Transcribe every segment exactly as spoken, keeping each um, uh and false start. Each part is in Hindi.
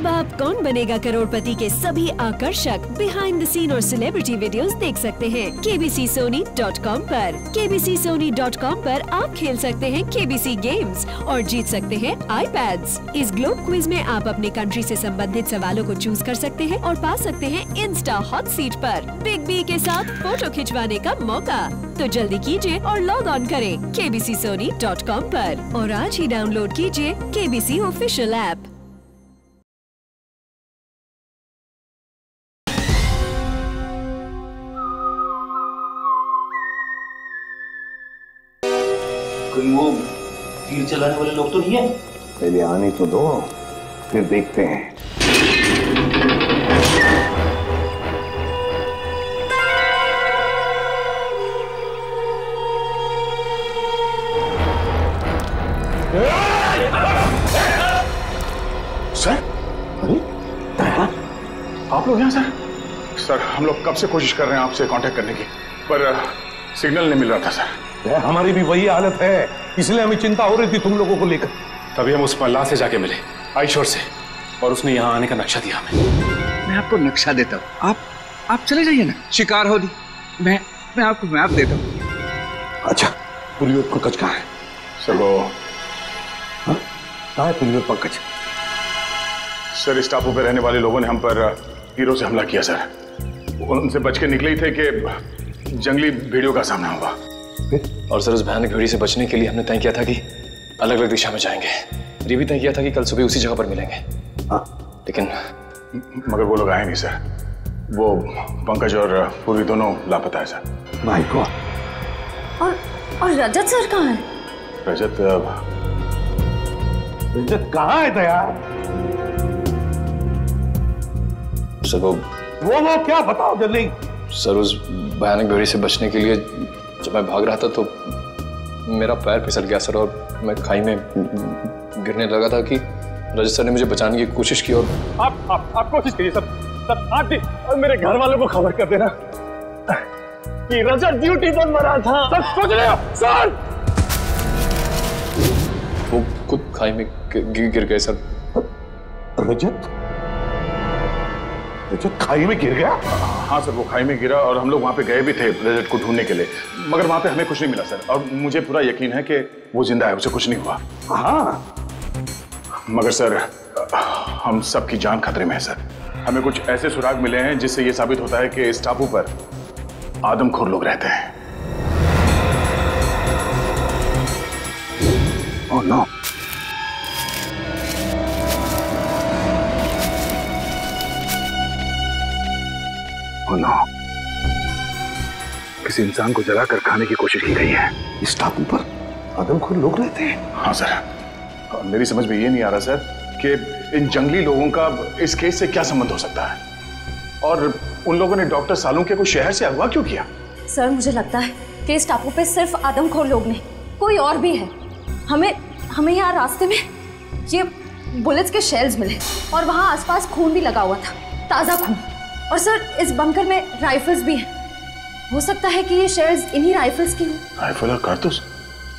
अब आप कौन बनेगा करोड़पति के सभी आकर्षक बिहाइंड द सीन और सेलिब्रिटी वीडियोस देख सकते हैं K B C Sony dot com पर। K B C Sony dot com पर आप खेल सकते हैं केबीसी गेम्स और जीत सकते हैं आईपैड्स। इस ग्लोब क्विज में आप अपने कंट्री से संबंधित सवालों को चूज कर सकते हैं और पा सकते हैं इंस्टा हॉट सीट पर बिग बी के साथ फोटो खिंचवाने का मौका। तो जल्दी कीजिए और लॉग ऑन करें K B C Sony dot com पर और आज ही डाउनलोड कीजिए केबीसी ऑफिशियल ऐप। कोई वो तीर चलाने वाले लोग तो नहीं है? पहले आने तो दो, फिर देखते हैं। सर, अरे दाया, आप लोग यहाँ सर? सर, हम लोग कब से कोशिश कर रहे हैं आपसे कांटेक्ट करने की, पर सिग्नल नहीं मिल रहा था सर। हमारी भी वही हालत है, इसलिए हमें चिंता हो रही थी तुम लोगों को लेकर। तभी हम उस मल्लाह से जाके मिले, आईशोर से, और उसने यहाँ आने का नक्शा दिया हमें। मैं आपको नक्शा देता हूँ, आप आप चले जाइए ना, शिकार हो दी। मैं मैं आपको मैप देता हूँ। अच्छा, पुलियोर पंकज कहाँ है सर? वो कहाँ है पुलियोर पंकज? सर, स्टाफों पर रहने वाले लोगों ने हम पर हीरो से हमला किया सर। उनसे बच के निकले ही थे कि जंगली भेड़ियों का सामना हुआ। और सर, उस भयानक भीड़ से बचने के लिए हमने तय किया था कि अलग अलग दिशा में जाएंगे। ये भी तय किया था कि कल सुबह उसी जगह पर मिलेंगे। हाँ, लेकिन मगर वो लोग आए नहीं सर। वो पंकज और पूर्वी दोनों लापता है सर। My God. और और रजत सर कहाँ है? रजत रजत कहाँ है दया? सर वो वो वो क्या बताओ जल्दी। सर, उस भयानक भीड़ से बचने के लिए जब मैं भाग रहा था तो मेरा पैर फिसल गया सर, और मैं खाई में गिरने लगा था कि रजत सर ने मुझे बचाने की कोशिश की। और आप आप आप कोशिश करिए सर, सर आप भी, और मेरे घर वालों को खबर कर देना कि रजत ड्यूटी पर मरा था। सर सोच रहे हो सर, वो खुद खाई में गिर गए सर। रजत रजत खाई में गिर गया? हाँ सर, वो खाई में गिरा और हम लोग वहाँ पे गए भी थे रजत को ढूंढने के लिए, मगर वहाँ पे हमें कुछ नहीं मिला सर। और मुझे पूरा यकीन है कि वो जिंदा है, उसे कुछ नहीं हुआ। हाँ, मगर सर हम सबकी जान खतरे में है सर। हमें कुछ ऐसे सुराग मिले हैं जिससे ये साबित होता है कि इस टापू पर आदमखोर लोग रहते हैं। Oh no. ना, किसी इंसान को जलाकर खाने की कोशिश की गई है। इस टापू पर आदमखोर लोग रहते हैं। हाँ सर, और मेरी समझ में ये नहीं आ रहा सर कि इन जंगली लोगों का इस केस से क्या संबंध हो सकता है, और उन लोगों ने डॉक्टर सालुंखे को शहर से अगवा क्यों किया। सर, मुझे लगता है कि इस टापू पे सिर्फ आदमखोर लोग नहीं, कोई और भी है। हमें हमें यहाँ रास्ते में ये बुलेट्स के शेल्स मिले और वहाँ आसपास खून भी लगा हुआ था, ताज़ा खून। और सर, इस बंकर में राइफल्स भी हैं। हो सकता है कि ये शेल्स इन्हीं राइफल्स की हों। राइफल और कारतूस?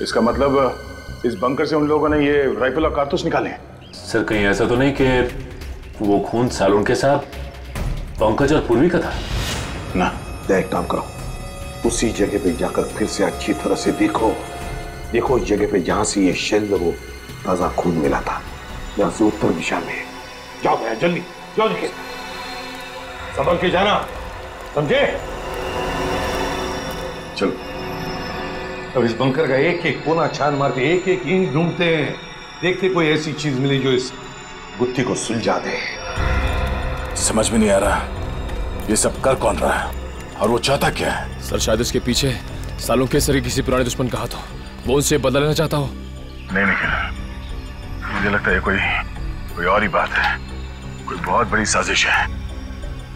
इसका मतलब इस बंकर से उन लोगों ने ये राइफल और कारतूस निकाले हैं। सर, कहीं ऐसा तो नहीं कि वो खून सालुंखे के साथ पंकज और पूर्वी का था? ना, एक काम करो, उसी जगह पे जाकर फिर से अच्छी तरह से देखो देखो उस जगह पे जहाँ से ये शेल लोगों ताज़ा खून मिला था। यहाँ से उत्तर दिशा में है। जाओ भैया, जल्दी जाओ, देखिए, संभल के जाना, समझे? चलो। अब इस बंकर का एक एक कोना छान मारते, एक एक ईंट ढूंढते हैं, देखते कोई ऐसी चीज मिले जो इस गुत्थी को सुलझा दे। समझ में नहीं आ रहा ये सब कर कौन रहा है और वो चाहता क्या है। सर, शायद इसके पीछे सालुंखे सर के किसी पुराने दुश्मन का हाथ हो, वो उनसे बदलना चाहता हो। नहीं नहीं, मुझे लगता है कोई कोई और ही बात है, कोई बहुत बड़ी साजिश है।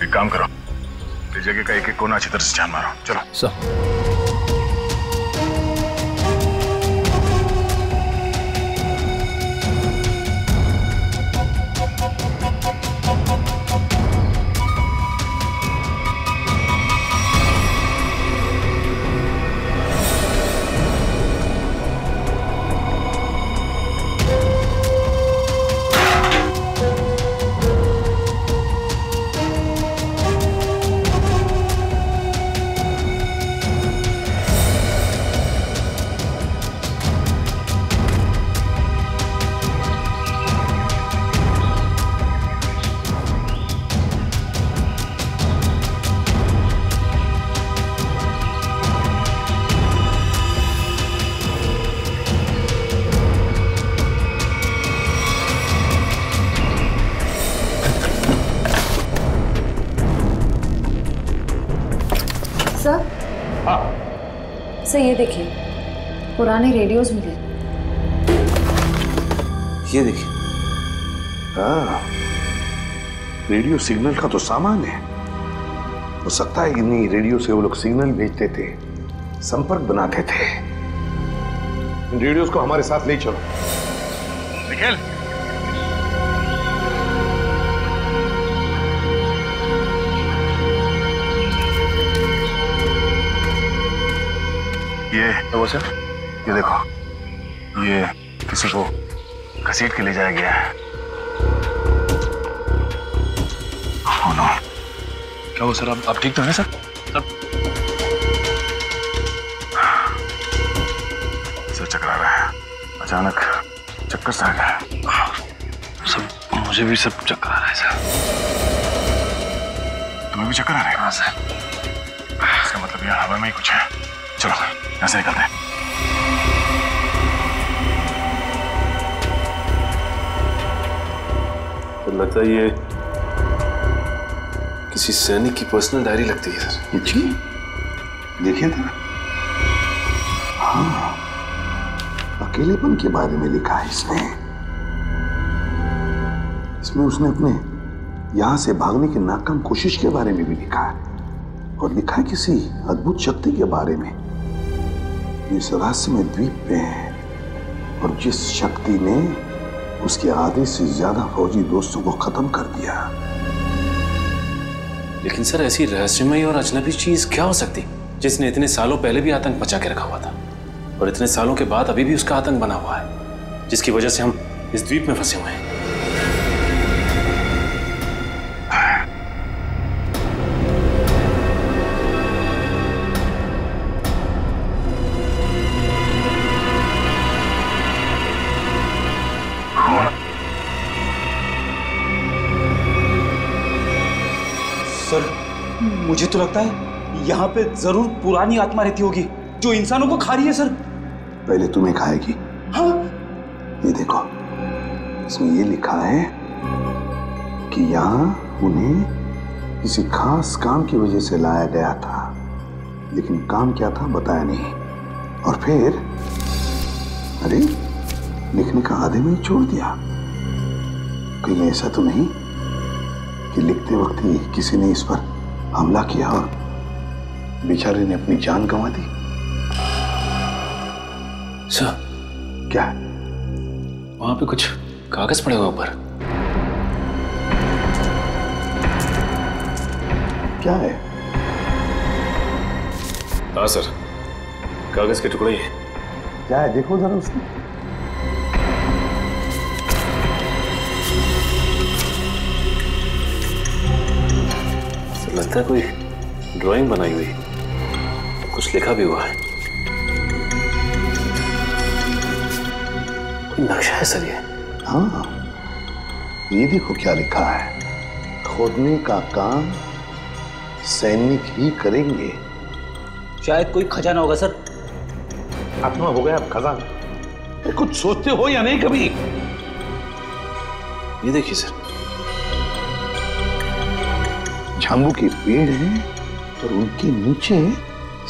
एक काम करो, इस जगह का एक एक कोना अच्छी तरह से छान मारो। चलो सर। से ये देखिए, पुराने रेडियोज मिले। ये देखिए, हाँ, रेडियो सिग्नल का तो सामान है। हो सकता है इन्हीं रेडियो से वो लोग सिग्नल भेजते थे, संपर्क बनाते थे। इन रेडियोज को हमारे साथ ले चलो। निकल। ये वो सर, ये देखो, ये किसी को घसीट के ले जाया गया है। ओह नो, क्या वो सर, आप आप ठीक तो हैं सर? सब सर चकरा रहा है, अचानक चक्कर सा आ गया। सब मुझे भी सब चक्कर आ रहा है सर। तुम्हें भी चक्कर आ रहा है? हाँ सर। इसका मतलब यार हवा में ही कुछ है। चलो यहाँ से निकलते हैं। लगता है ये किसी सैनिक की पर्सनल डायरी लगती है सर। जी देखिए था। हाँ, अकेलेपन के बारे में लिखा है इसने। इसमें उसने अपने यहां से भागने की नाकाम कोशिश के बारे में भी लिखा है, और लिखा है किसी अद्भुत शक्ति के बारे में। इस रहस्य में द्वीप पे है, और जिस शक्ति ने उसके आधे से ज्यादा फौजी दोस्तों को खत्म कर दिया। लेकिन सर, ऐसी रहस्यमयी और अजनबी चीज क्या हो सकती जिसने इतने सालों पहले भी आतंक मचा के रखा हुआ था, और इतने सालों के बाद अभी भी उसका आतंक बना हुआ है, जिसकी वजह से हम इस द्वीप में फंसे हुए हैं। मुझे तो लगता है यहाँ पे जरूर पुरानी आत्मा रहती होगी जो इंसानों को खा रही है सर। पहले तुम्हें खाएगी। हाँ? ये देखो, इसमें ये लिखा है कि यहाँ उन्हें किसी खास काम की वजह से लाया गया था, लेकिन काम क्या था बताया नहीं। और फिर अरे, लिखने का आधे में छोड़ दिया। कहीं ऐसा तो नहीं कि लिखते वक्त ही किसी ने इस पर हमला किया और बेचारे ने अपनी जान गंवा दी। सर क्या है? वहां पे कुछ कागज पड़े हुए ऊपर। क्या है? हाँ सर, कागज के टुकड़े हैं। क्या है? देखो जरा उसमें। लगता है कोई ड्राइंग बनाई हुई, कुछ लिखा भी हुआ है। नक्शा है सर ये। हाँ, ये देखो क्या लिखा है। खोदने का काम सैनिक ही करेंगे। शायद कोई खजाना होगा सर। अपना हो गया अब खजाना। कुछ सोचते हो या नहीं कभी? ये देखिए सर, जामुन के पेड़ हैं और उनके नीचे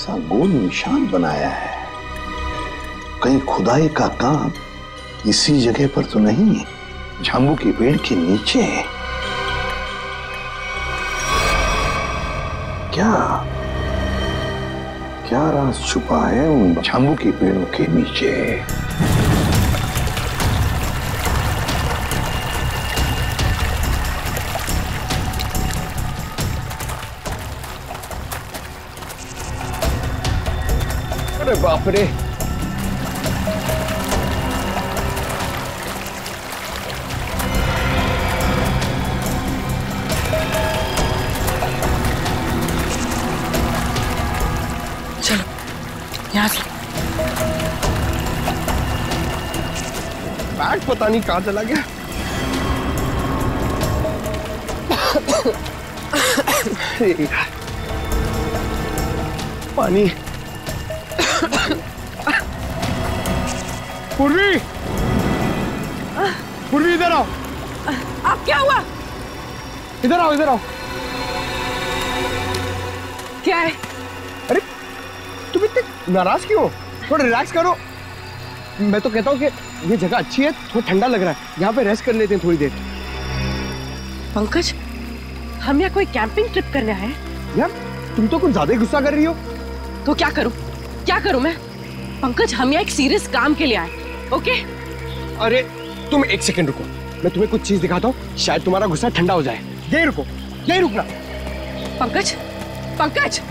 सा गोल निशान बनाया है। कहीं खुदाई का काम इसी जगह पर तो नहीं है? जामुन के पेड़ के नीचे क्या क्या राज छुपा है उन जामुन के पेड़ों के नीचे? अरे बाप रे, चलो यहाँ से। बैग पता नहीं कहाँ चला गया। पानी। पूर्वी, पूर्वी इधर आओ। आप क्या हुआ? इधर आओ, इधर आओ। क्या है? अरे तुम इतने नाराज क्यों हो? थोड़ा रिलैक्स करो। मैं तो कहता हूँ कि ये जगह अच्छी है, थोड़ा ठंडा लग रहा है, यहाँ पे रेस्ट कर लेते हैं थोड़ी देर। पंकज, हम यहाँ कोई कैंपिंग ट्रिप करने आए हैं। यार तुम तो कुछ ज्यादा ही गुस्सा कर रही हो। तो क्या करूँ क्या करूँ मैं? पंकज, हम यहाँ एक सीरियस काम के लिए आए। ओके। अरे तुम एक सेकेंड रुको, मैं तुम्हें कुछ चीज दिखाता हूँ, शायद तुम्हारा गुस्सा ठंडा हो जाए। यही रुको, यही रुकना। पंकज, पंकज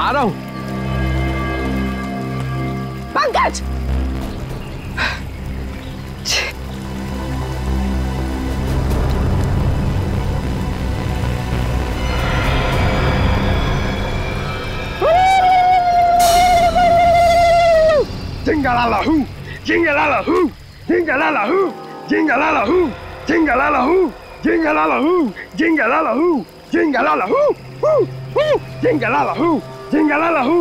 आ रहा हूं। पंकज, जिंगलालाहू जिंगलालाहू जिंगलालाहू जिंगलालाहू जिंगलालाहू जिंगलालाहू जिंगलालाहू जिंगलालाहू जिंगलालाहू जिंगलालाहू।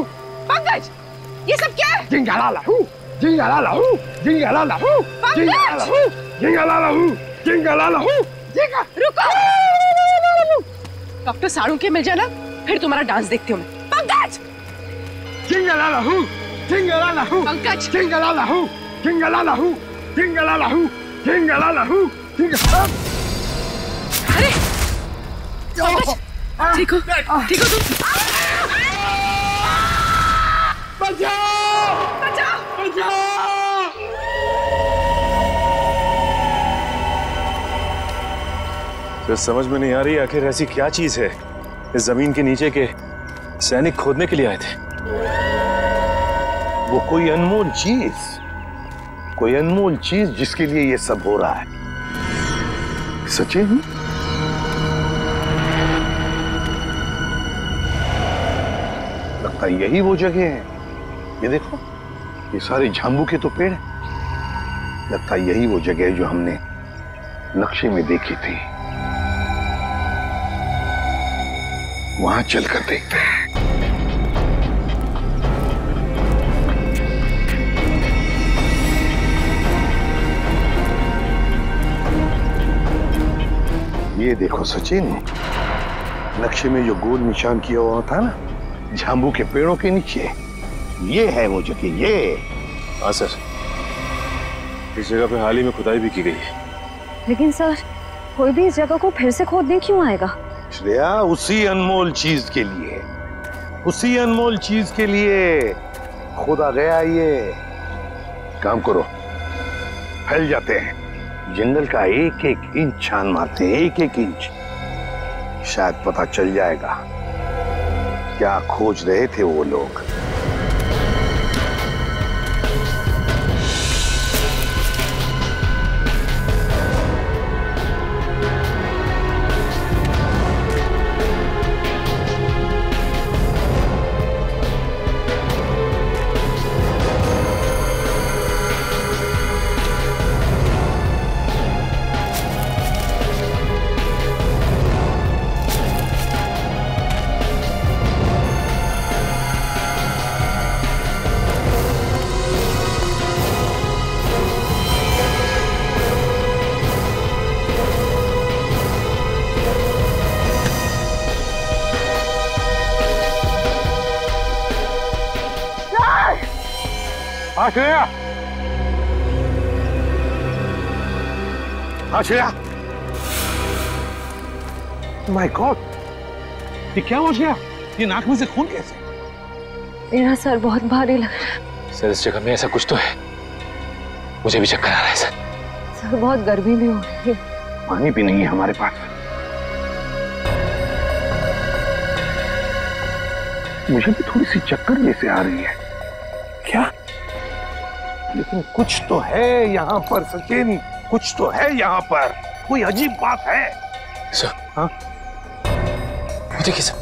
पंकज, ये सब क्या है? जिंगलालाहू जिंगलालाहू जिंगलालाहू जिंगलालाहू जिंगलालाहू जिंगलालाहू। रुको, डॉक्टर सालुंखे मिल जाना, फिर तुम्हारा डांस देखती हूँ मैं। पंकज, जिंगलालाहू जिंगलालाहू। पंकज, जिंगलालाहू जिंगलालाहू जिंगलालाहू जिंगलालाहू। अरे पंकज, ठीक हो ठीक हो तुम? बचाओ बचाओ बचाओ। तो समझ में नहीं आ रही आखिर ऐसी क्या चीज है इस जमीन के नीचे के सैनिक खोदने के लिए आए थे। वो कोई अनमोल चीज, कोई अनमोल चीज जिसके लिए ये सब हो रहा है। सच्चे हूँ, यही वो जगह है। ये देखो, ये सारे जामुन के तो पेड़ हैं। लगता है यही वो जगह है जो हमने नक्शे में देखी थी। वहां चलकर देखते हैं। ये देखो सचिन, नक्शे में जो गोल निशान किया हुआ था ना जाम्बू के पेड़ों के नीचे, ये है वो जगह। ये हाँ सर, इस जगह पे हाल ही में खुदाई भी की गई है। लेकिन सर, कोई भी इस जगह को फिर से खोदने क्यों आएगा? श्रेया, उसी अनमोल चीज के लिए, उसी अनमोल चीज के लिए खोदा गया ये। काम करो, फैल जाते हैं, जंगल का एक एक इंच छान मारते हैं, एक एक इंच, शायद पता चल जाएगा क्या खोज रहे थे वो लोग। श्रेया, हाँ श्रेया, माय गॉड, ये क्या हो गया? ये नाक में से खून कैसे? मेरा सर बहुत भारी लग रहा है। सर, इस जगह में ऐसा कुछ तो है, मुझे भी चक्कर आ रहा है सर। सर, बहुत गर्मी भी हो रही है, पानी भी नहीं है हमारे पास। मुझे भी थोड़ी सी चक्कर जैसे आ रही है। क्या? लेकिन कुछ तो है यहाँ पर सचिन, कुछ तो है यहाँ पर, कोई अजीब बात है सर। हाँ देखिए सर,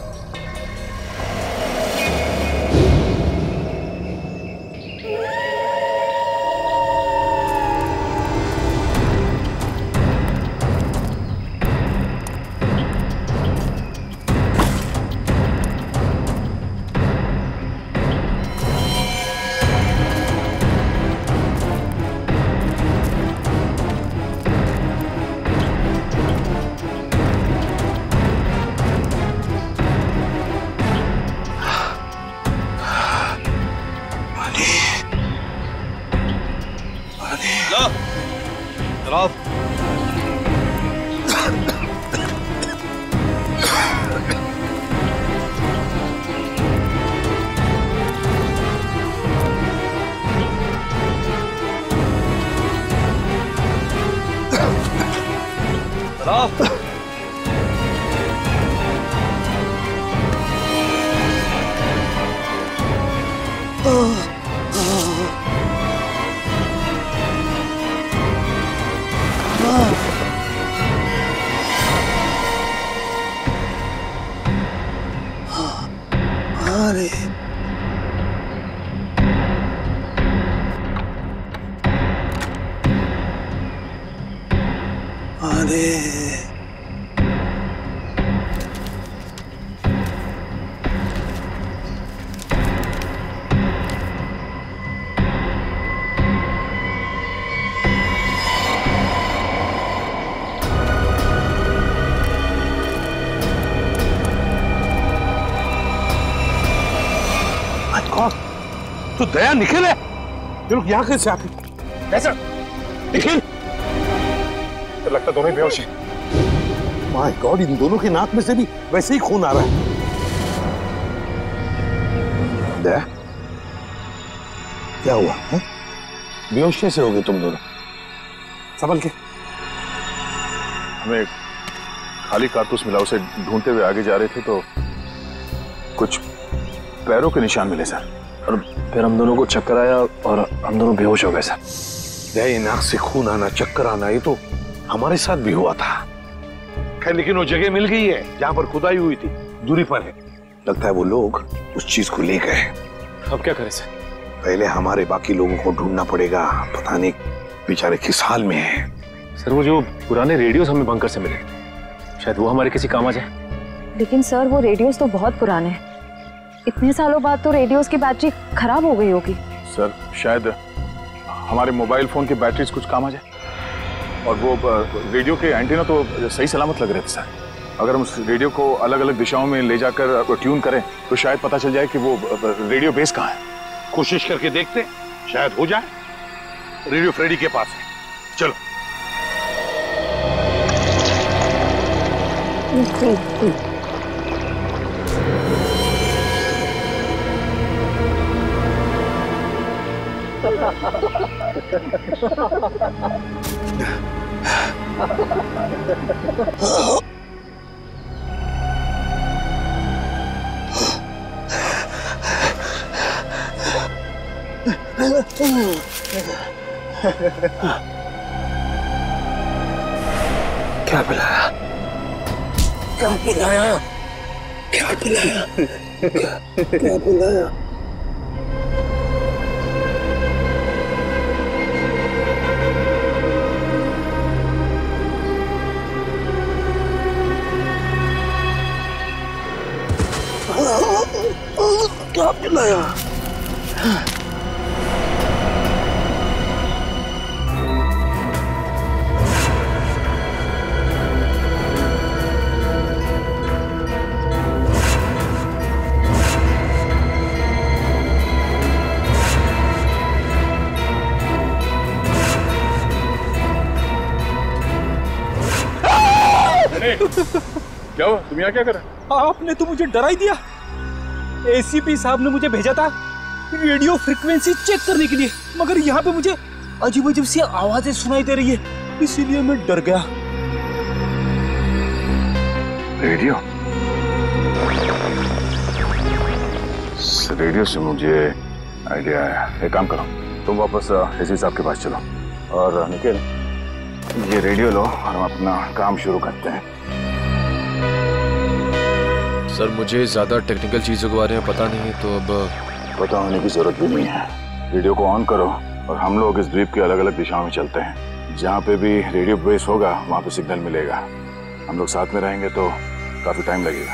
खराब। खराब। तो दया निखिल है, ये लोग यहाँ कैसे आते? कैसे? निखिल? तो लगता दोनों ही बेहोश हैं। माय गॉड, इन दोनों के नाक में से भी वैसे ही खून आ रहा है। दया, क्या हुआ? है? बेहोश कैसे हो गए तुम दोनों? संभल के। हमें खाली कारतूस मिला, उसे ढूंढते हुए आगे जा रहे थे तो कुछ पैरों के निशान मिले सर, और फिर हम दोनों को चक्कर आया और हम दोनों बेहोश हो गए सर। दया, नाक से खून आना, चक्कर आना, ये तो हमारे साथ भी हुआ था। खैर, लेकिन वो जगह मिल गई है जहाँ पर खुदाई हुई थी, दूरी पर है। लगता है वो लोग उस चीज को ले गए। अब क्या करें सर? पहले हमारे बाकी लोगों को ढूंढना पड़ेगा, पता नहीं बेचारे किस हाल में है। सर, वो जो पुराने रेडियोस हमें बंकर से मिले, शायद वो हमारे किसी काम आ जाए। लेकिन सर, वो रेडियोस तो बहुत पुराने हैं, इतने सालों बाद तो रेडियोस की बैटरी खराब हो गई होगी। सर, शायद हमारे मोबाइल फोन की बैटरीज कुछ काम आ जाए, और वो रेडियो के एंटीना तो सही सलामत लग रहे थे सर। अगर हम उस रेडियो को अलग अलग दिशाओं में ले जाकर ट्यून करें तो शायद पता चल जाए कि वो रेडियो बेस कहाँ है। कोशिश करके देखते, शायद हो जाए। रेडियो फ्रेडी के पास है, चलो। थी, थी। क्या पिलाया? क्या पिलाया? क्या पिलाया? क्या पिलाया? क्या पिलाया? क्या हुआ? तुम यहाँ क्या कर रहे हो? आपने तो मुझे डरा ही दिया। एसीपी साहब ने मुझे भेजा था रेडियो फ्रिक्वेंसी चेक करने के लिए, मगर यहाँ पे मुझे अजीब अजीब सी आवाजें सुनाई दे रही है, इसीलिए मैं डर गया। रेडियो रेडियो से मुझे आइडिया आया। एक काम करो, तुम वापस एसी साहब के पास चलो, और निखिल ये रेडियो लो और हम अपना काम शुरू करते हैं। सर, मुझे ज़्यादा टेक्निकल चीज़ों के बारे में पता नहीं है, तो अब पता होने की ज़रूरत भी नहीं है। रेडियो को ऑन करो और हम लोग इस द्वीप के अलग अलग दिशाओं में चलते हैं। जहाँ पे भी रेडियो बेस होगा वहाँ पे सिग्नल मिलेगा। हम लोग साथ में रहेंगे तो काफ़ी टाइम लगेगा।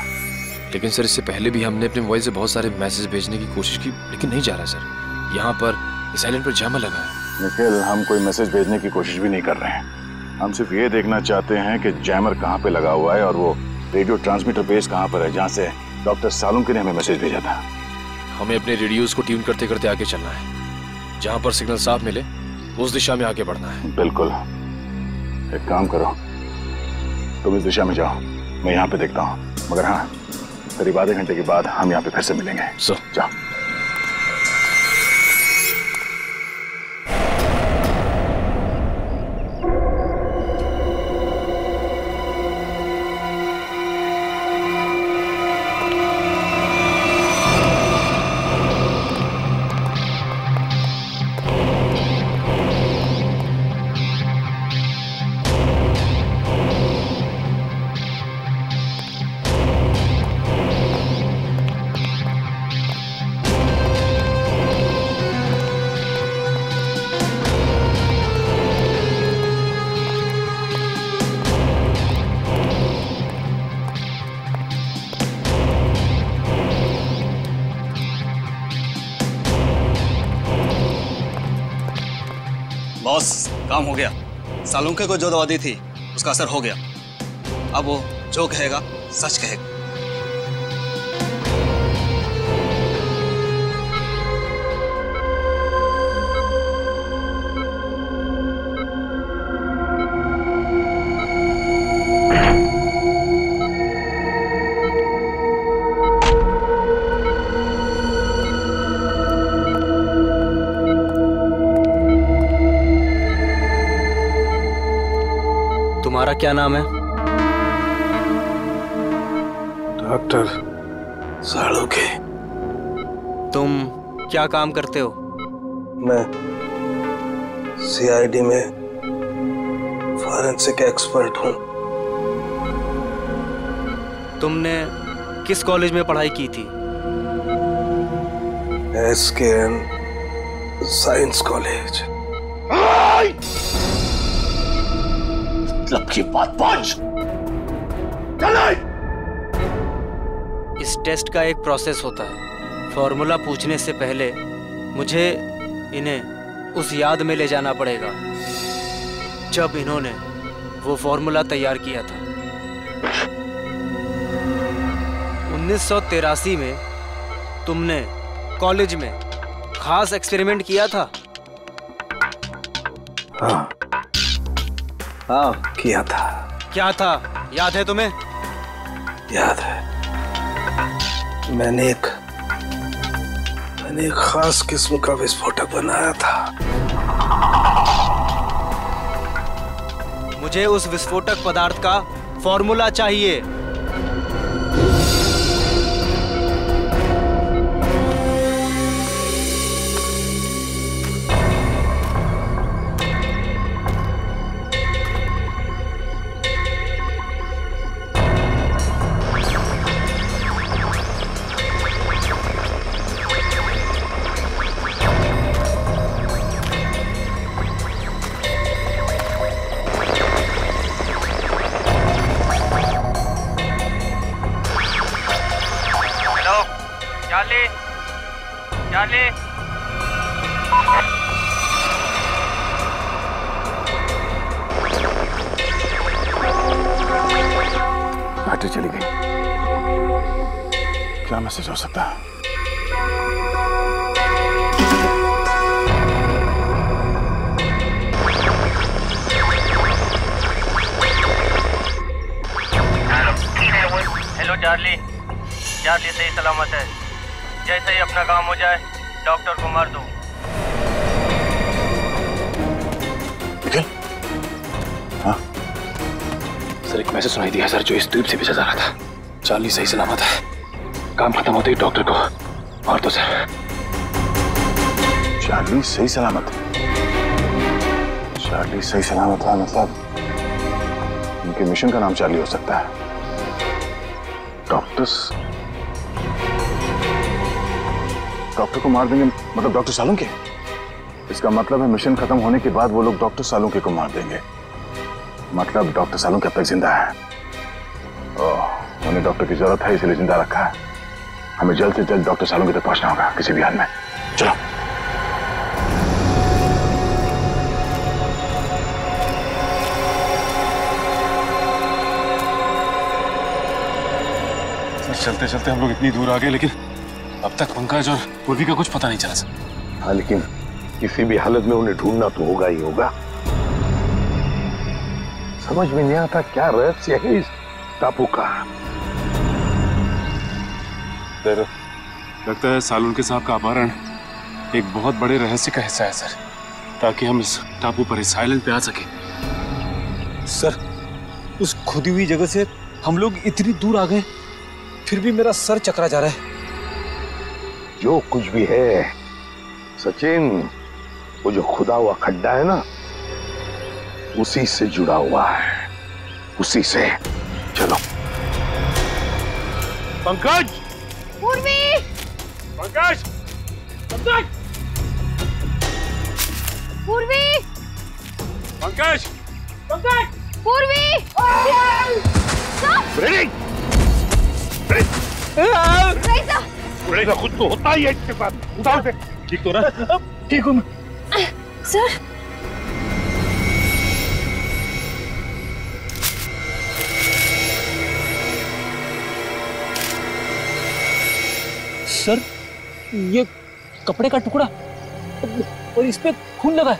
लेकिन सर, इससे पहले भी हमने अपने मोबाइल से बहुत सारे मैसेज भेजने की कोशिश की, लेकिन नहीं जा रहा सर। यहाँ पर इस आइलैंड पर जामा लगा है। निखिल, हम कोई मैसेज भेजने की कोशिश भी नहीं कर रहे हैं। हम सिर्फ ये देखना चाहते हैं कि जैमर कहाँ पर लगा हुआ है और वो रेडियो ट्रांसमीटर बेस कहाँ पर है जहाँ से डॉक्टर सालुंखे ने हमें मैसेज भेजा था। हमें अपने रेडियोस को ट्यून करते करते आगे चलना है। जहाँ पर सिग्नल साफ मिले उस दिशा में आगे बढ़ना है। बिल्कुल। एक काम करो, तुम इस दिशा में जाओ, मैं यहाँ पे देखता हूँ, मगर हाँ करीब आधे घंटे के बाद हम यहाँ पे फिर से मिलेंगे। सो जाओ। काम हो गया, सालुंखे को जो दवा दी थी उसका असर हो गया। अब वो जो कहेगा सच कहेगा। तुम्हारा क्या नाम है? डॉक्टर सालुंखे। तुम क्या काम करते हो? मैं सीआईडी में फॉरेंसिक एक्सपर्ट हूँ। तुमने किस कॉलेज में पढ़ाई की थी? SKN science college. लपकी बात पहुंच। इस टेस्ट का एक प्रोसेस होता है। फॉर्मूला पूछने से पहले मुझे इन्हें उस याद में ले जाना पड़ेगा जब इन्होंने वो फॉर्मूला तैयार किया था। उन्नीस सौ तिरासी में तुमने कॉलेज में खास एक्सपेरिमेंट किया था। हाँ हाँ किया था। क्या था याद है तुम्हें? याद है। मैंने एक मैंने एक खास किस्म का विस्फोटक बनाया था। मुझे उस विस्फोटक पदार्थ का फॉर्मूला चाहिए। चली गई। क्या मैसेज हो सकता है? Hello Charlie. चार्ली सही सलामत है। जैसे ही अपना काम हो जाए डॉक्टर को मार दो। हाँ सर, एक मैसेज सुनाई दिया सर जो इस द्वीप से भेजा जा रहा था। चार्ली सही सलामत है। काम खत्म होते ही डॉक्टर को मार दो सर। चार्ली सही सलामत। चार्ली सही सलामत है मतलब उनके मिशन का नाम चार्ली हो सकता है। डॉक्टर्स डॉक्टर को मार देंगे मतलब डॉक्टर सालुंखे। इसका मतलब है मिशन खत्म होने के बाद वो लोग डॉक्टर सालुंखे को मार देंगे। मतलब डॉक्टर सालुंखे अब तक जिंदा है। ओह, उन्हें डॉक्टर की जरूरत है इसलिए जिंदा रखा है। हमें जल्द से जल्द डॉक्टर सालुंखे तक पहुंचना होगा किसी भी हाल में। चलो चलते चलते हम लोग इतनी दूर आ गए, लेकिन अब तक पंकज और पूर्वी का कुछ पता नहीं चला सर। हाँ लेकिन किसी भी हालत में उन्हें ढूंढना तो होगा ही होगा। समझ में नहीं आता क्या रहस्य है इस टापू का। सर, लगता है सालुंखे साहब का अपहरण एक बहुत बड़े रहस्य का हिस्सा है सर, ताकि हम इस टापू पर इस आइलैंड पे आ सके। सर, उस खुदी हुई जगह से हम लोग इतनी दूर आ गए, फिर भी मेरा सर चकरा जा रहा है। जो कुछ भी है सचिन, वो जो खुदा हुआ खड्डा है ना, उसी से जुड़ा हुआ है, उसी से। चलो। पंकज, पूर्वी, पंकज, पंकज, पूर्वी, पंकज, पंकज, पूर्वी, ब्रेडिंग, ब्रेडिंग, खुद तो होता ही है इसके बाद, उतार दे, ठीक तो ना? ठीक हूँ मैं। सर। सर, ये कपड़े का टुकड़ा और इस पे खून लगा है।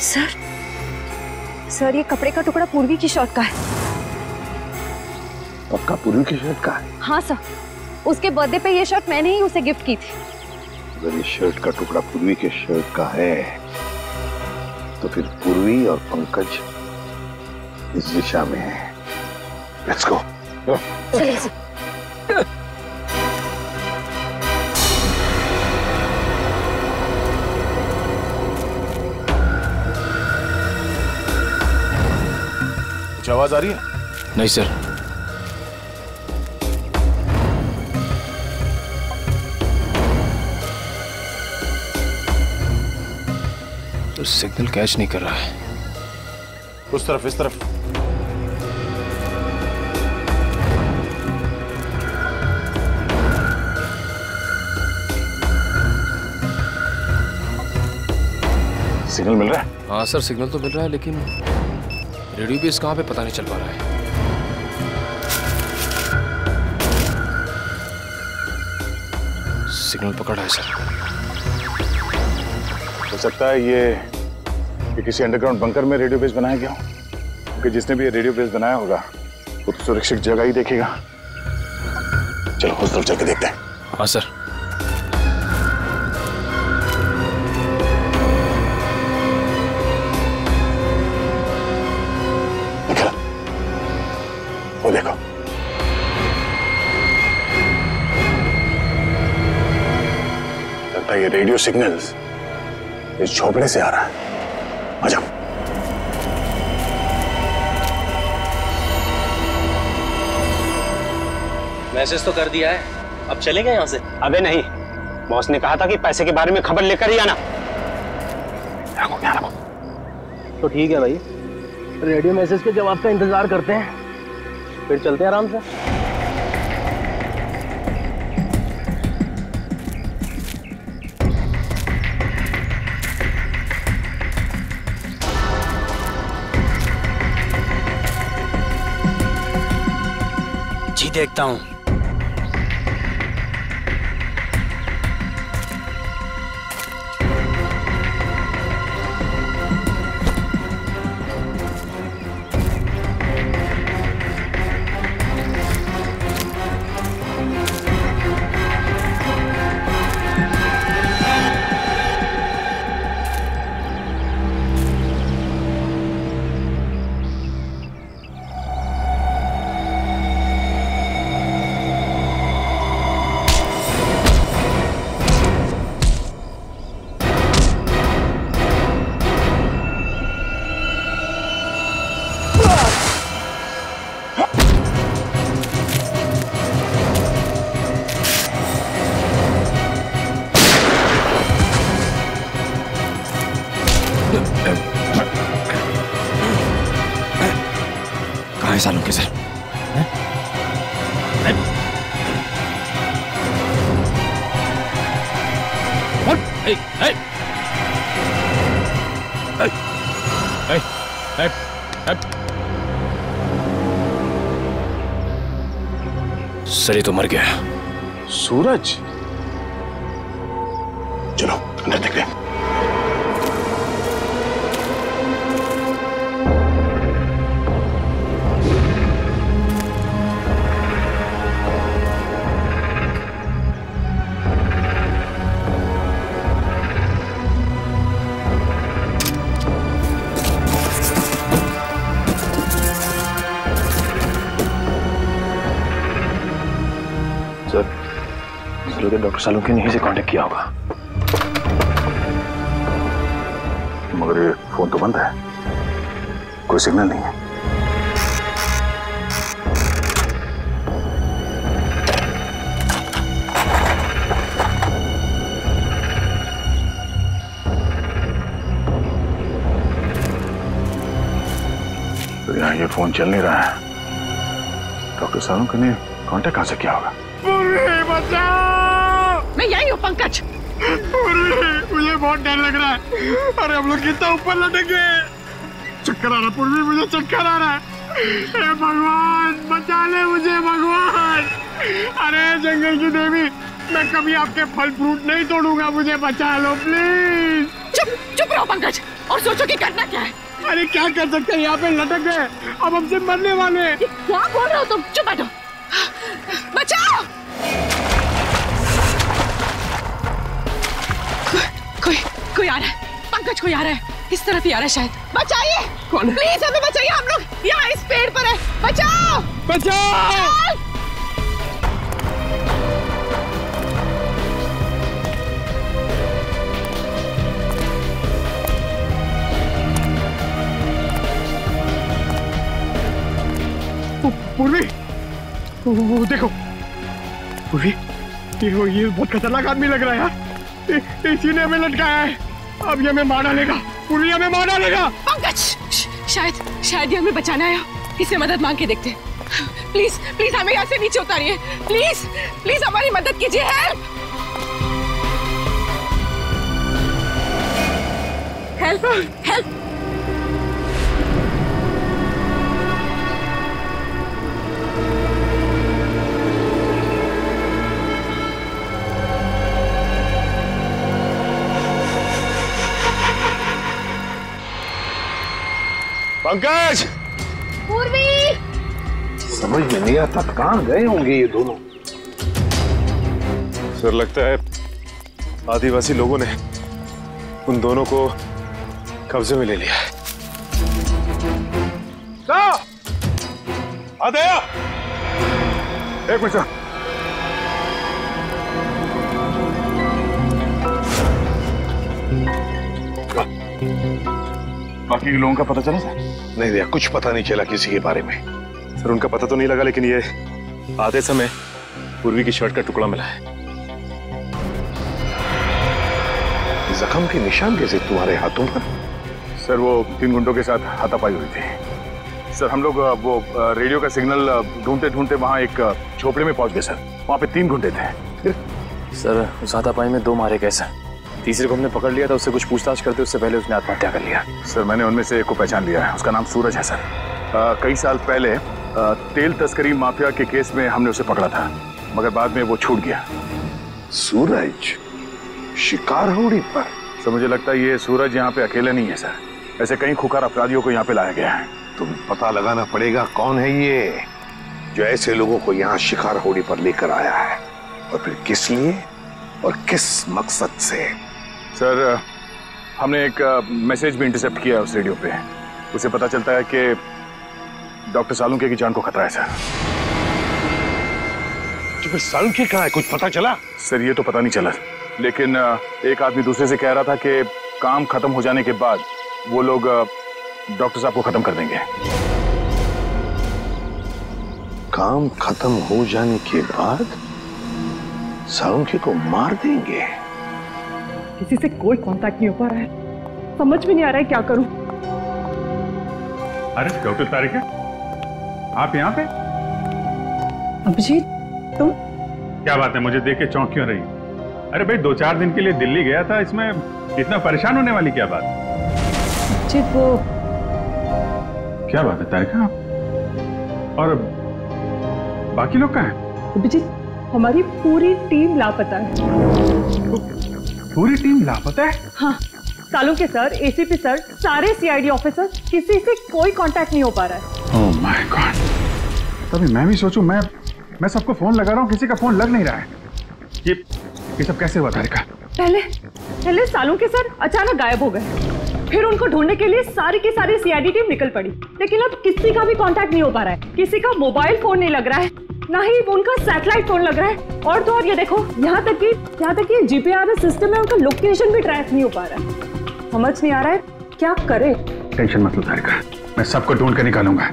सर, सर ये कपड़े का टुकड़ा पूर्वी की शर्ट का है। पक्का पूर्वी की शर्ट का है? हाँ सर, उसके बर्थडे पे ये शर्ट मैंने ही उसे गिफ्ट की थी। अगर इस शर्ट का टुकड़ा पूर्वी के शर्ट का है तो फिर पूर्वी और पंकज इस दिशा में है। Let's go. चलिए सर। कुछ आवाज आ रही है? नहीं सर। तो सिग्नल कैच नहीं कर रहा है। उस तरफ, इस तरफ। सिग्नल मिल रहा है? हाँ सर, सिग्नल तो मिल रहा है, लेकिन रेडियो बेस कहाँ पे पता नहीं चल पा रहा है। सिग्नल पकड़ा है सर। हो सकता है ये, ये किसी अंडरग्राउंड बंकर में रेडियो बेस बनाया गया हो, क्योंकि जिसने भी ये रेडियो बेस बनाया होगा वो तो सुरक्षित जगह ही देखेगा। चलो उस तरफ चल के देखते हैं। हाँ सर। वो देखो, लगता है ये रेडियो सिग्नल्स इस झोपड़े से आ रहा है। आ जाओ। मैसेज तो कर दिया है, अब चलेंगे यहाँ से? अबे नहीं, बॉस ने कहा था कि पैसे के बारे में खबर लेकर ही आना। रखो, यहाँ रखो। तो ठीक है भाई, रेडियो मैसेज के जवाब का इंतजार करते हैं, फिर चलते हैं आराम से। जी देखता हूं। सर, ये तो मर गया। सूरज, चलो अंदर देखते हैं। डॉक्टर सालुंखे ने ही से कांटेक्ट किया होगा, मगर ये फोन तो बंद है, कोई सिग्नल नहीं है। तो यहाँ ये फोन चल नहीं रहा है। डॉक्टर सालुंखे ने कांटेक्ट कहाँ से किया होगा? मैं यही हूँ पंकज। मुझे बहुत डर लग रहा है। अरे हम लोग कितना ऊपर लटेंगे, चक्कर आ रहा है पूर्वी, मुझे चक्कर आ रहा है। ए भगवान बचा ले मुझे भगवान। अरे जंगल की देवी, मैं कभी आपके फल फ्रूट नहीं तोड़ूंगा, मुझे बचा लो प्लीज। चुप चुप रहो पंकज और सोचो कि करना क्या है। अरे क्या कर सकते हैं, यहाँ पे लटक गए, अब हमसे मरने वाले। क्या बोल रहे हो तुम, चुप बैठो। बचाओ, कोई कोई आ रहा है पंकज, कोई आ रहा है, इस तरफ ही आ रहा है शायद। बचाइए, कौन है? प्लीज हमें बचाइए, हम लोग यहाँ इस पेड़ पर है। बचाओ बचाओ। पूर्वी देखो, पूर्वी ये ये बहुत खतरनाक आदमी लग रहा है यार, इसी ने हमें लटकाया है। अब ये हमें मारा लेगा, पूरी हमें मारा लेगा। पंकज शायद शायद ये हमें बचाना है, इसे मदद मांग के देखते हैं। प्लीज प्लीज हमें यहाँ से नीचे उतारिए, प्लीज प्लीज हमारी मदद कीजिए, हेल्प हेल्प हेल्प। पंकज, पूर्वी, समझ में नहीं आता कहाँ गए होंगे ये दोनों। सर लगता है आदिवासी लोगों ने उन दोनों को कब्जे में ले लिया है। दया, एक मिनट। बाकी लोगों का पता चला सर? नहीं भैया, कुछ पता नहीं चला किसी के बारे में। सर उनका पता तो नहीं लगा, लेकिन ये आते समय पूर्वी की शर्ट का टुकड़ा मिला है। जख्म के निशान कैसे तुम्हारे हाथों पर? सर वो तीन गुंडों के साथ हाथापाई हुई थी सर। हम लोग वो रेडियो का सिग्नल ढूंढते ढूंढते वहाँ एक झोपड़े में पहुंच गए सर। वहाँ पे तीन गुंडे थे फिर? सर उस हाथापाई में दो मारे गए सर, तीसरे को हमने पकड़ लिया था। उससे कुछ पूछताछ करते उससे पहले उसने आत्महत्या कर लिया सर। मैंने उनमें से एक को पहचान लिया है, उसका नाम सूरज है सर। आ, कई साल पहले आ, तेल तस्करी माफिया के केस में हमने उसे पकड़ा था, मगर बाद में वो छूट गया। सूरज शिकार होड़ी पर सर, मुझे लगता है ये सूरज यहाँ पे अकेले नहीं है सर, ऐसे कई खुकार अपराधियों को यहाँ पे लाया गया है। तुम पता लगाना पड़ेगा कौन है ये जो ऐसे लोगों को यहाँ शिकार होड़ी पर लेकर आया है, और फिर किस लिए और किस मकसद से। सर हमने एक मैसेज भी इंटरसेप्ट किया उस रेडियो पे, उसे पता चलता है कि डॉक्टर सालुंखे की जान को खतरा है सर। तो फिर सालुंखे कहाँ है, कुछ पता चला सर? ये तो पता नहीं चला, लेकिन एक आदमी दूसरे से कह रहा था कि काम खत्म हो जाने के बाद वो लोग डॉक्टर साहब को खत्म कर देंगे। काम खत्म हो जाने के बाद सालुंखे को मार देंगे? किसी से कोई कांटेक्ट नहीं हो पा रहा है, समझ में नहीं आ रहा है क्या करूं। अरे डॉक्टर तारिका, आप यहाँ पे? अभिजीत तुम? क्या बात है, मुझे देख के चौंक क्यों रही? अरे भाई दो चार दिन के लिए दिल्ली गया था, इसमें इतना परेशान होने वाली क्या बात? अभिजीत वो क्या बात है तारिका, और बाकी लोग कहाँ हैं? अभिजीत हमारी पूरी टीम लापता है। पूरी टीम लापता है। हाँ, सालुंखे सर, एसीपी सर, सारे सीआईडी ऑफिसर, किसी से कोई कांटेक्ट नहीं हो पा रहा है। Oh my God. तभी मैं भी सोचूं, मैं मैं सबको फोन लगा रहा हूँ, किसी का फोन लग नहीं रहा है। ये ये सब कैसे हुआ तारिका? पहले पहले सालुंखे सर अचानक गायब हो गए, फिर उनको ढूंढने के लिए सारी की सारी सीआईडी टीम निकल पड़ी, लेकिन अब किसी का भी कांटेक्ट नहीं हो पा रहा है। किसी का मोबाइल फोन नहीं लग रहा है, ना ही उनका सैटेलाइट फोन लग रहा है, और तो और ये देखो यहाँ तक कि यहाँ तक कि जीपीआरएस सिस्टम में उनका लोकेशन भी ट्रैक नहीं हो पा रहा है। समझ नहीं आ रहा है क्या करें। टेंशन मत लो तारिका, मैं सबको ढूंढ कर निकालूंगा।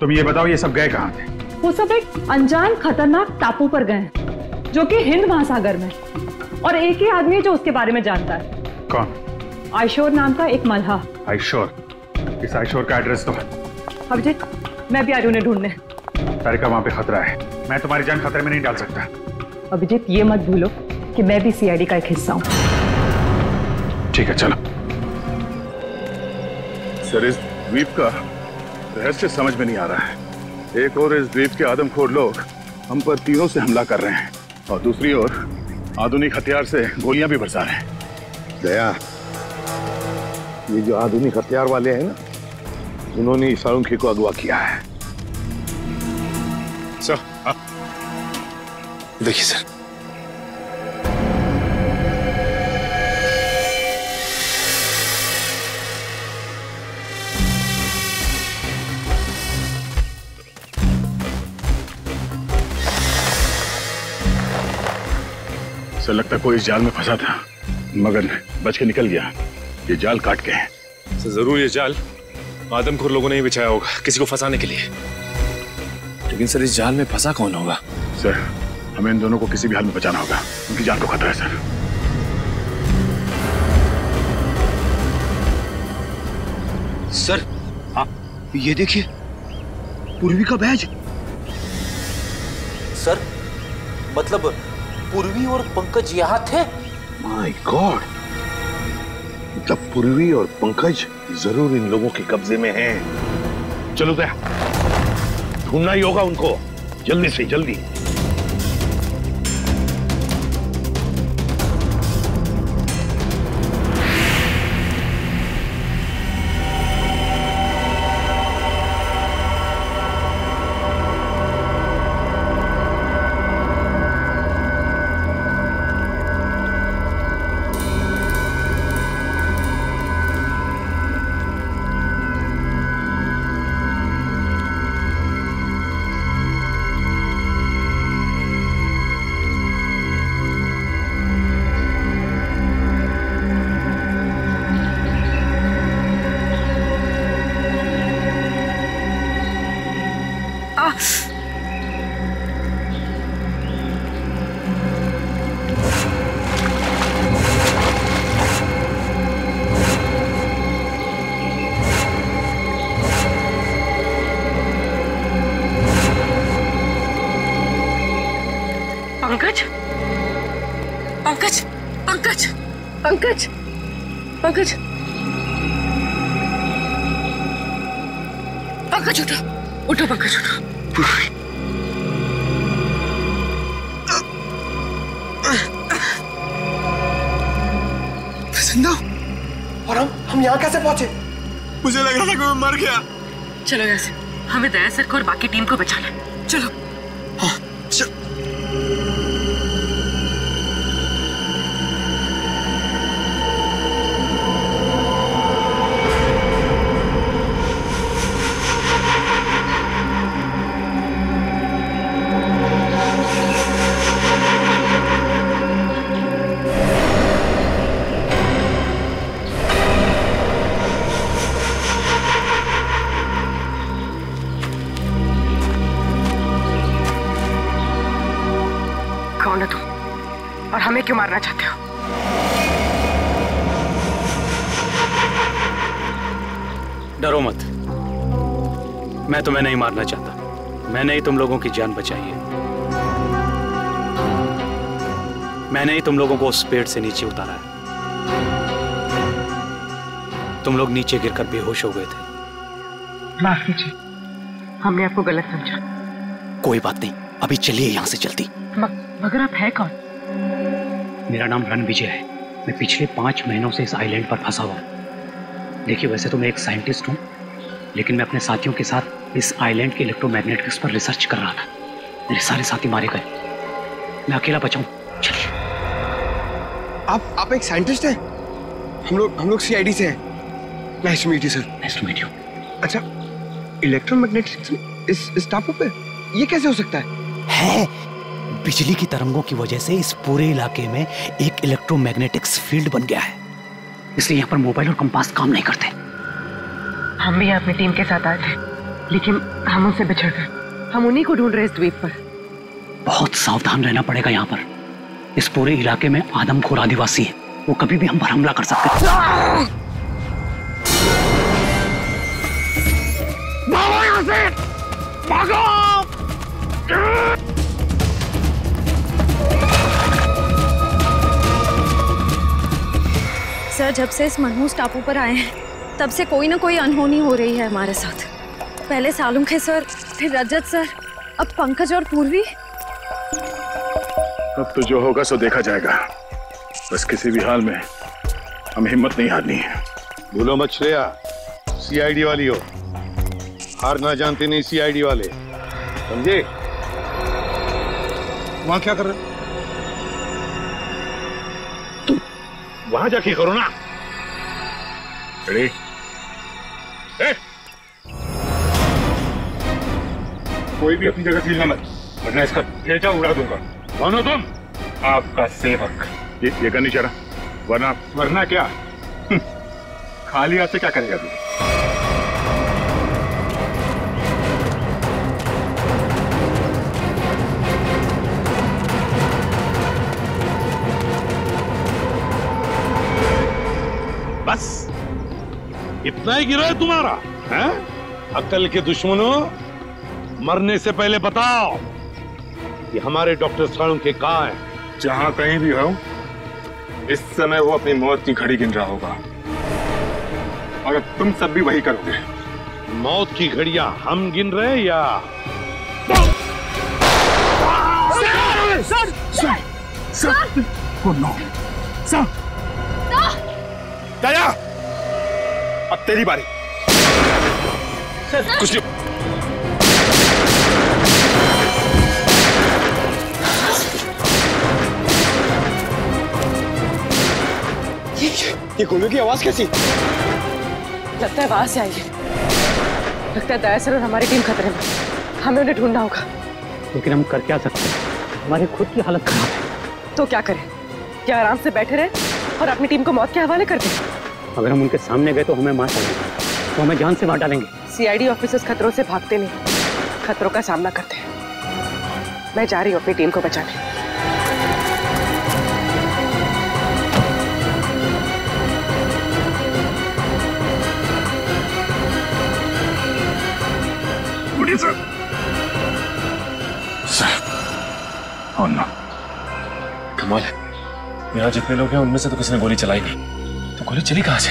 तुम ये बताओ ये सब गए कहाँ थे? वो सब एक अनजान खतरनाक टापू पर गए जो कि हिंद महासागर में, और एक ही आदमी है जो उसके बारे में जानता है। कौन? आयशोर नाम का एक मल्हा। आयशोर? इस आयशोर का एड्रेस तो है। अभिजीत, मैं भी आ रही हूँ उन्हें ढूंढने। तारिका, वहाँ पे खतरा है, मैं तुम्हारी जान खतरे में नहीं डाल सकता। अभिजीत, ये मत भूलो कि मैं भी सीआईडी का एक हिस्सा हूँ। ठीक है, चलो। सर, इस द्वीप का रहस्य समझ में नहीं आ रहा है। एक और इस द्वीप के आदमखोर लोग हम पर तीरों से हमला कर रहे हैं, और दूसरी ओर आधुनिक हथियार से गोलियां भी बरसा रहे हैं। दया, ये जो आधुनिक हथियार वाले हैं ना, उन्होंने सालुंखे को अगवा किया है। सर, देखिए सर, सर लगता कोई इस जाल में फंसा था, मगर बच के निकल गया। ये जाल काट के हैं सर, जरूर ये जाल आदमखोर लोगों ने ही बिछाया होगा किसी को फंसाने के लिए। लेकिन सर, इस जाल में फंसा कौन होगा? सर, हमें इन दोनों को किसी भी हाल में बचाना होगा, उनकी जान को खतरा है। सर, सर आ, ये देखिए पूर्वी का बैज। सर, मतलब पूर्वी और पंकज यहाँ थे? माय गॉड, मतलब पूर्वी और पंकज जरूर इन लोगों के कब्जे में हैं। चलो दया, ढूंढना ही होगा उनको, जल्दी से जल्दी। चलो यार, हमें दया सर को और बाकी टीम को बचाना है। चलो। हाँ, चल। क्यों मारना चाहते हो? डरो मत, मैं तुम्हें नहीं मारना चाहता। मैंने ही तुम लोगों की जान बचाई है, मैंने ही तुम लोगों को उस पेड़ से नीचे उतारा है। तुम लोग नीचे गिरकर बेहोश हो गए थे। माफ कीजिए, हमने आपको गलत समझा। कोई बात नहीं, अभी चलिए यहाँ से जल्दी। मगर आप है कौन? मेरा नाम रणविजय है, मैं पिछले पाँच महीनों से इस आइलैंड पर फंसा हुआ हूँ। देखिए, वैसे तो मैं एक साइंटिस्ट हूँ, लेकिन मैं अपने साथियों के साथ इस आइलैंड के इलेक्ट्रोमैग्नेटिक्स पर रिसर्च कर रहा था। मेरे सारे साथी मारे गए, मैं अकेला बचा हूँ। चलिए। आप आप एक साइंटिस्ट हैं? हम लोग हम लोग सीआईडी से हैं। Nice to meet you sir. Nice to meet you. अच्छा, इलेक्ट्रोमैग्नेटिक्स इस इस टापू पे ये कैसे हो सकता है? है बिजली की तरंगों की वजह से इस पूरे इलाके में एक इलेक्ट्रोमैग्नेटिक्स फील्ड बन गया है, इसलिए यहाँ पर मोबाइल और कंपास काम नहीं करते। हम भी अपनी टीम के साथ आए थे, लेकिन हम उनसे बिछड़ गए। हम उन्हीं को ढूंढ रहे इस द्वीप पर। बहुत सावधान रहना पड़ेगा यहाँ पर। इस पूरे इलाके में आदमखोर आदिवासी है, वो कभी भी हम पर हमला कर सकते हैं। सर, जब से इस मनहूस टापू पर आए हैं, तब से कोई ना कोई अनहोनी हो रही है हमारे साथ। पहले सालुंखे सर, फिर रजत सर, अब पंकज और पूर्वी। अब तो जो होगा सो देखा जाएगा। बस किसी भी हाल में हम हिम्मत नहीं हारनी है। भूलो मत श्रेया, सीआईडी वाली हो। हारना जानते नहीं सीआईडी वाले, समझे? वहाँ क्या कर रहे? वहां जाके करो ना। रेडी? कोई भी अपनी जगह हिलना मत, वरना इसका पेटा उड़ा दूंगा। कौन हो तुम? आपका सेवक। ये ये करनी चाह रहा, वरना वरना क्या? खाली हाथ से क्या करेगा तू? बस इतना ही गिरो है तुम्हारा, हैं? अकल के दुश्मनों, मरने से पहले बताओ कि हमारे डॉक्टर सालुंखे कहाँ हैं? जहाँ कहीं भी हो, इस समय वो अपनी मौत की घड़ी गिन रहा होगा, और अब तुम सब भी वही करोगे। मौत की घड़ियां हम गिन रहे हैं या? Sir, sir, sir, sir, oh no, sir. Daya, अब तेरी बारी। सर, कुछ नहीं। ये ये गोलियों की आवाज कैसी? लगता है वहां से आई है। लगता है दया सर और हमारी टीम खतरे में। हमें उन्हें ढूंढना होगा। लेकिन हम कर क्या सकते हैं? हमारे खुद की हालत खराब है। तो क्या करें? क्या आराम से बैठे रहे और अपनी टीम को मौत के हवाले कर दें? अगर हम उनके सामने गए तो हमें मार डालेंगे, तो हमें जान से मार डालेंगे। सीआईडी ऑफिसर्स खतरों से भागते नहीं, खतरों का सामना करते हैं। मैं जा रही हूँ अपनी टीम को बचाने। सर, सर, ओह नो, कमाल है। यहाँ जितने लोग हैं उनमें से तो किसी ने गोली चलाई नहीं, तो गोली चली कहाँ से?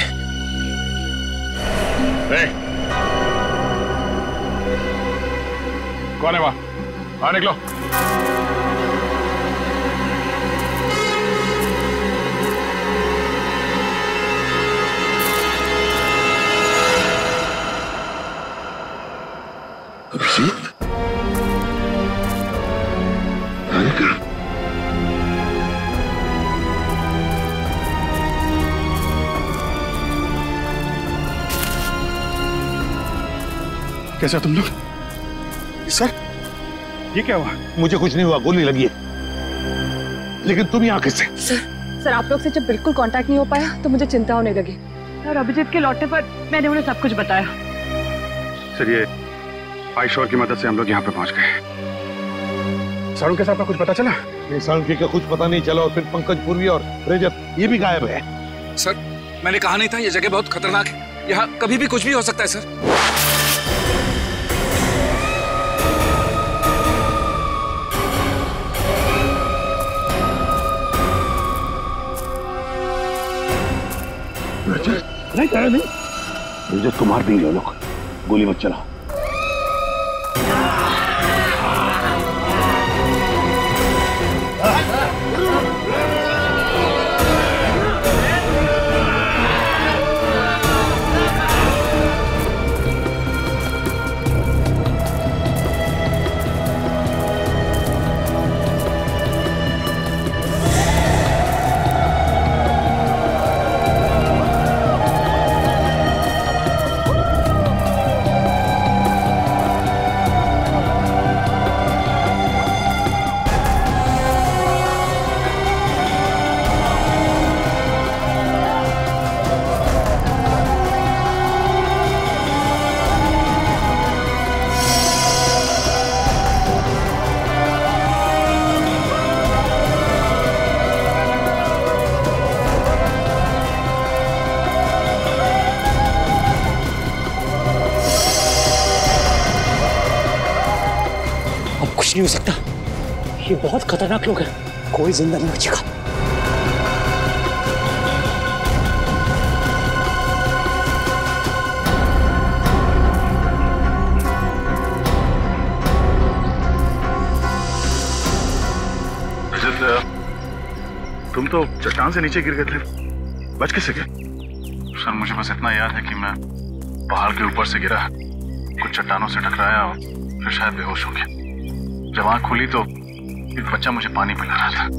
कौन है वहाँ? आ निकलो। कैसे हो तुम लोग? सर, ये क्या हुआ? मुझे कुछ नहीं हुआ, गोली लगी है। लेकिन तुम यहाँ कैसे? सर, सर आप लोग से जब बिल्कुल कांटेक्ट नहीं हो पाया तो मुझे चिंता होने लगी, और अभिजीत के लौटने पर मैंने उन्हें सब कुछ बताया। सर, ये आयशोर की मदद से हम लोग यहाँ पे पहुँच गए। सालुंखे साहब का कुछ पता चला? नहीं, सालुंखे का कुछ पता नहीं चला। और फिर पंकज, पूर्वी और रजत, ये भी गायब है। सर, मैंने कहा नहीं था ये जगह बहुत खतरनाक है, यहाँ कभी भी कुछ भी हो सकता है। सर, नहीं कह रहे नहीं। रजत को मार देंगे लोग, गोली मत चलाओ। कुछ नहीं हो सकता। ये बहुत खतरनाक लोग हैं, कोई जिंदा नहीं बचेगा। तुम तो चट्टान से नीचे गिर गए थे, बच कैसे गए? सर मुझे बस इतना याद है कि मैं पहाड़ के ऊपर से गिरा, कुछ चट्टानों से टकराया और फिर शायद बेहोश हो गया। जब आँख खुली तो एक बच्चा मुझे पानी पिला रहा था।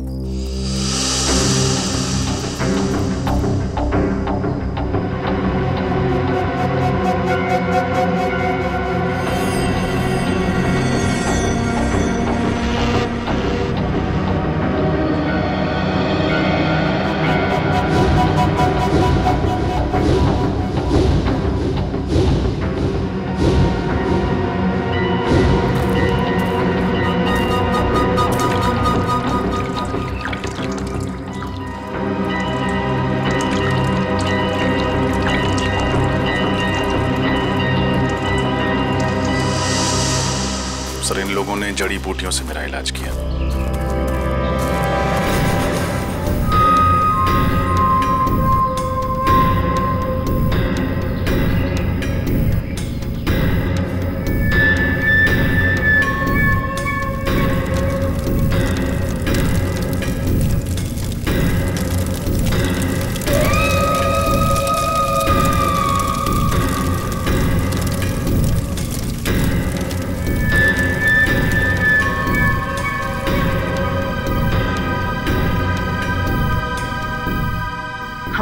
जड़ी बूटियों से मेरा इलाज किया।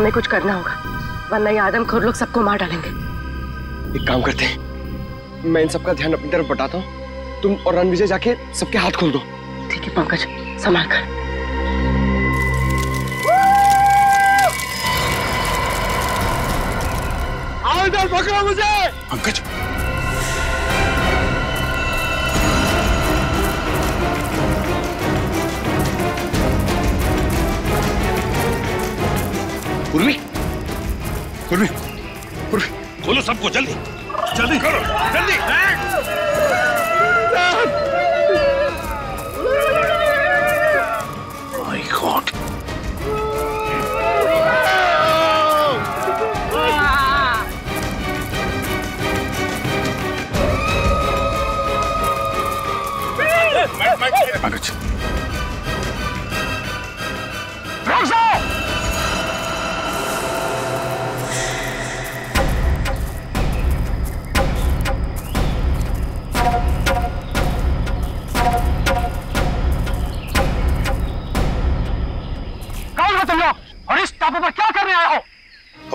हमें कुछ करना होगा, वरना ये आदमखोर लोग सबको मार डालेंगे। एक काम करते हैं, मैं इन सबका ध्यान अपनी तरफ बटाता हूँ, तुम और रणविजय जाके सबके हाथ खोल दो। ठीक है पंकज, संभाल कर। आओ इधर, पकड़ो मुझे। पंकज पूर्वी, पूर्वी, पूर्वी, खोलो सबको, जल्दी जल्दी करो, जल्दी। My God, पंकज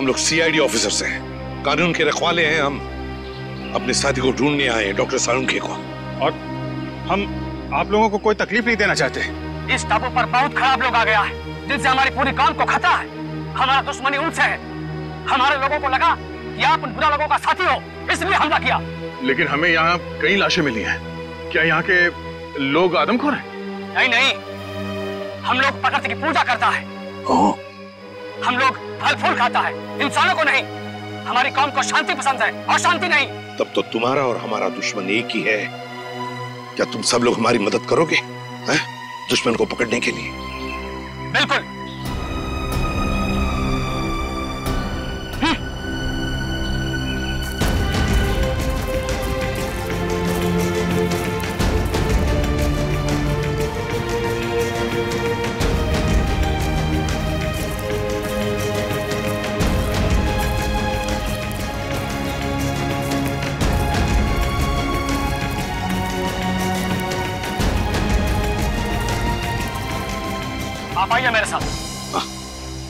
लोग सीआईडी ऑफिसर्स हैं, कानून के रखवाले हैं। हम अपने साथी को ढूंढने आए हैं, डॉक्टर सालुंखे को, और हम आप लोगों को कोई तकलीफ नहीं देना चाहते। इस टापू पर बहुत खराब लोग आ गया है, जिनसे हमारी पूरी कौम को खतरा है। हमारा दुश्मनी उनसे है। हमारे लोगों को लगा कि आप उन बुरा लोगों का साथी हो, इसलिए हमला किया। लेकिन हमें यहाँ कई लाशें मिली है, क्या यहाँ के लोग आदमखोर हैं? नहीं नहीं, हम लोग प्रकृति की पूजा करता है। हम लोग फल फूल खाता है, इंसानों को नहीं। हमारी कौम को शांति पसंद है और शांति नहीं। तब तो तुम्हारा और हमारा दुश्मन एक ही है। क्या तुम सब लोग हमारी मदद करोगे है? दुश्मन को पकड़ने के लिए? बिल्कुल।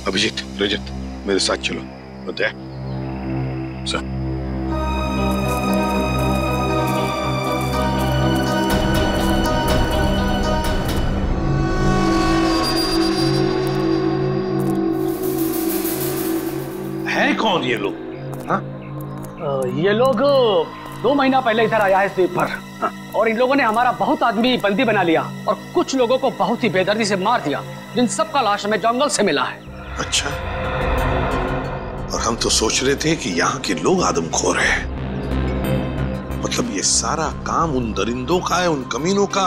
अभिजीत, रजत, मेरे साथ चलो। दया, सर। है कौन ये लोग? हाँ, ये लोग दो महीना पहले इधर आया है द्वीप पर, और इन लोगों ने हमारा बहुत आदमी बंदी बना लिया और कुछ लोगों को बहुत ही बेदर्दी से मार दिया। जिन सबका लाश हमें जंगल से मिला है। अच्छा, और हम तो सोच रहे थे कि यहाँ के लोग आदमखोर हैं। मतलब ये सारा काम उन दरिंदों का है, उन कमीनों का।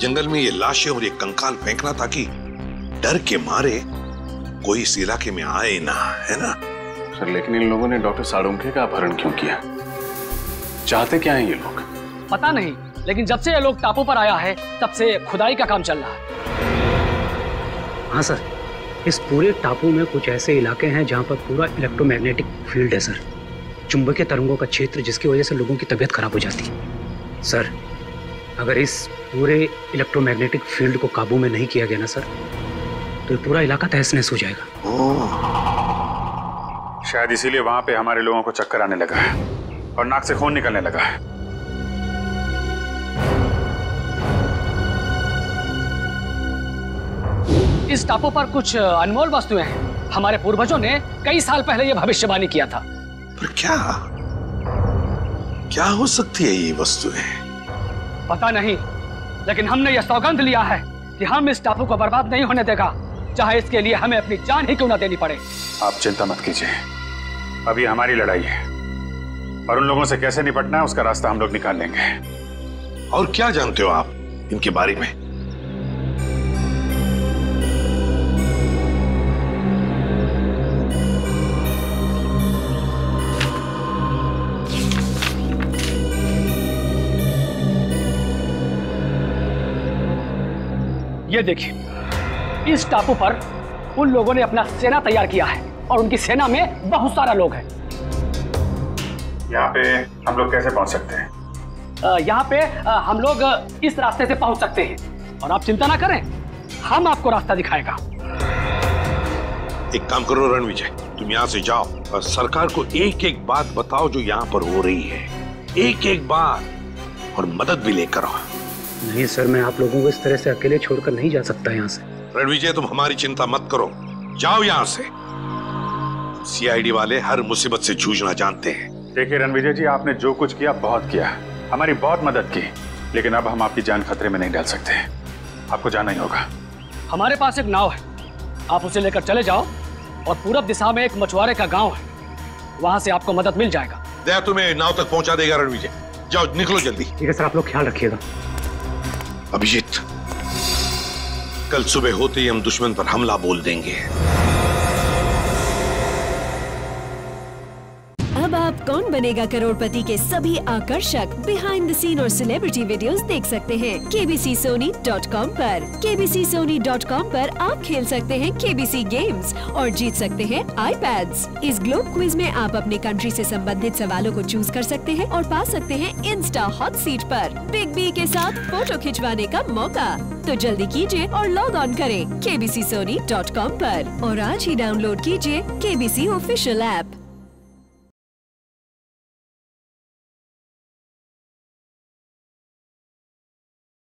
जंगल में ये लाशें और ये कंकाल फेंकना ताकि डर के मारे कोई इस इलाके में आए ना, है ना सर? लेकिन इन लोगों ने डॉक्टर सालुंखे का अपहरण क्यों किया? चाहते क्या हैं ये लोग? पता नहीं, लेकिन जब से ये लोग टापू पर आया है तब से खुदाई का काम चल रहा है। हाँ सर, इस पूरे टापू में कुछ ऐसे इलाके हैं जहाँ पर पूरा इलेक्ट्रोमैग्नेटिक फील्ड है सर, चुंबकीय तरंगों का क्षेत्र, जिसकी वजह से लोगों की तबीयत खराब हो जाती है। सर, अगर इस पूरे इलेक्ट्रोमैग्नेटिक फील्ड को काबू में नहीं किया गया ना सर, तो ये पूरा इलाका तहस नहस हो जाएगा। शायद इसीलिए वहाँ पे हमारे लोगों को चक्कर आने लगा है और नाक से खून निकलने लगा है। इस टापू पर कुछ अनमोल वस्तुएं हैं। हमारे पूर्वजों ने कई साल पहले ये भविष्यवाणी किया था। पर क्या क्या हो सकती है ये वस्तुएं? पता नहीं, लेकिन हमने यह सौगंध लिया है कि हम इस टापू को बर्बाद नहीं होने देगा, चाहे इसके लिए हमें अपनी जान ही क्यों ना देनी पड़े। आप चिंता मत कीजिए, अभी हमारी लड़ाई है और उन लोगों से कैसे निपटना है उसका रास्ता हम लोग निकाल लेंगे। और क्या जानते हो आप इनके बारे में? ये देखिए, इस टापू पर उन लोगों ने अपना सेना तैयार किया है और उनकी सेना में बहुत सारा लोग हैं। यहाँ पे हम लोग कैसे पहुँच सकते हैं? यहाँ पे हम लोग इस रास्ते से पहुँच सकते हैं और आप चिंता ना करें, हम आपको रास्ता दिखाएगा। एक काम करो रणविजय, तुम यहाँ से जाओ और सरकार को एक एक बात बताओ जो यहाँ पर हो रही है, एक एक बात, और मदद भी लेकर आओ। नहीं सर, मैं आप लोगों को इस तरह से अकेले छोड़कर नहीं जा सकता यहाँ से। रणविजय, तुम हमारी चिंता मत करो, जाओ यहाँ से। सीआईडी वाले हर मुसीबत से जूझना जानते हैं। देखिए रणविजय जी, आपने जो कुछ किया बहुत किया, हमारी बहुत मदद की, लेकिन अब हम आपकी जान खतरे में नहीं डाल सकते। आपको जाना ही होगा। हमारे पास एक नाव है, आप उसे लेकर चले जाओ और पूरब दिशा में एक मछुआरे का गाँव है, वहाँ से आपको मदद मिल जाएगा। दया तुम्हें नाव तक पहुँचा देगा। रणविजय, जाओ, निकलो जल्दी। ठीक है सर, आप लोग ख्याल रखिएगा। अभिजीत, कल सुबह होते ही हम दुश्मन पर हमला बोल देंगे। अब आप कौन बनेगा करोड़पति के सभी आकर्षक बिहाइंड द सीन और सेलिब्रिटी वीडियोस देख सकते हैं K B C Sony dot com पर। K B C Sony dot com पर आप खेल सकते हैं के बी सी गेम्स और जीत सकते हैं आईपैड्स। इस ग्लोब क्विज में आप अपने कंट्री से संबंधित सवालों को चूज कर सकते हैं और पा सकते हैं इंस्टा हॉट सीट पर बिग बी के साथ फोटो खिंचवाने का मौका। तो जल्दी कीजिए और लॉग ऑन करें K B C Sony dot com पर और आज ही डाउनलोड कीजिए के बी सी ऑफिशियल ऐप।